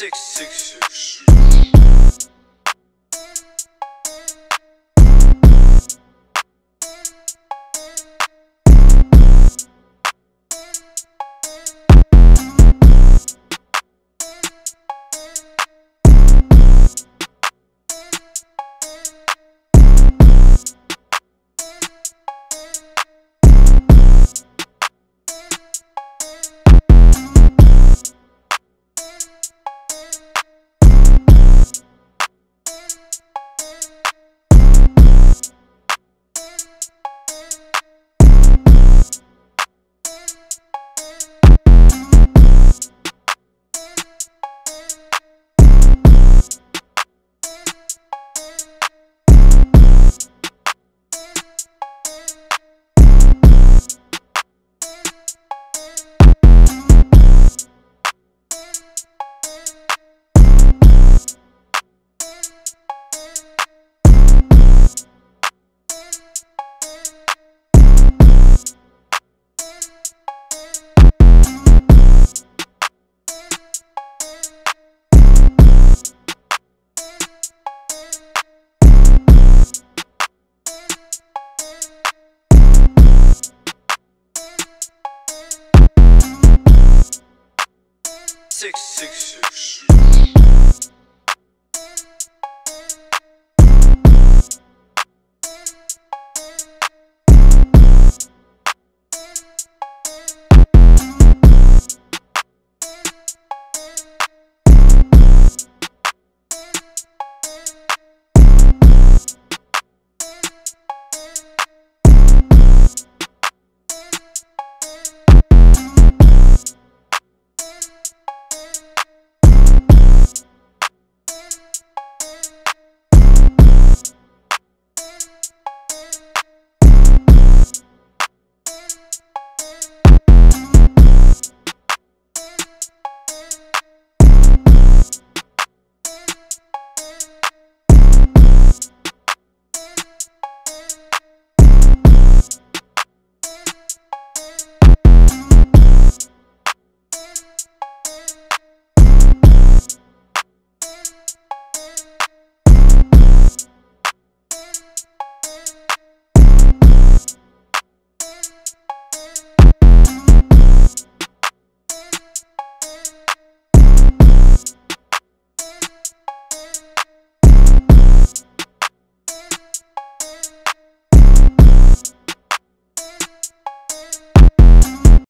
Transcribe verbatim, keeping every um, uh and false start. six six six. six six six